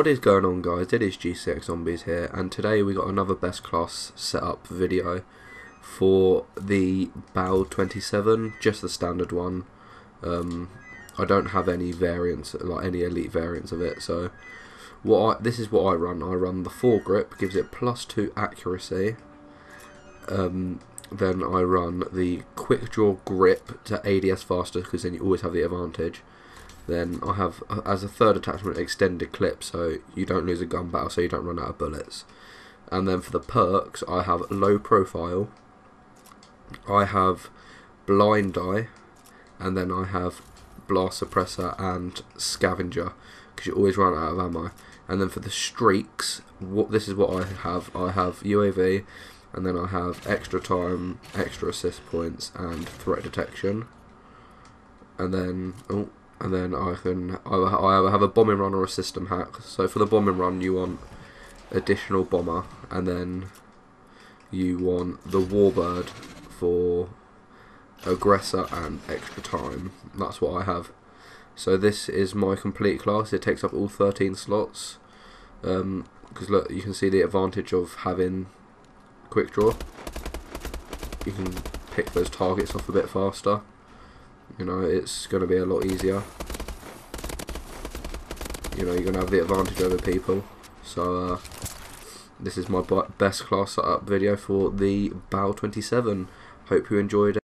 What is going on, guys? It is GCX Zombies here, and today we got another best class setup video for the BAL-27, just the standard one. I don't have any variants, like any elite variants of it. So this is what I run. I run the foregrip, gives it +2 accuracy. Then I run the quick draw grip to ADS faster, because then you always have the advantage. Then I have, as a third attachment, extended clip, so you don't lose a gun battle, so you don't run out of bullets. And then for the perks, I have low profile, I have blind eye, and then I have blast suppressor and scavenger, because you always run out of ammo. And then for the streaks, this is what I have UAV, and then I have extra time, extra assist points, and threat detection. And then, I have a bombing run or a system hack. So for the bombing run, you want additional bomber, and then you want the warbird for aggressor and extra time. That's what I have. So this is my complete class. It takes up all 13 slots. Because look, you can see the advantage of having quick draw. You can pick those targets off a bit faster. You know, it's going to be a lot easier. You know, you're going to have the advantage over people. So, this is my best class setup video for the BAL-27. Hope you enjoyed it.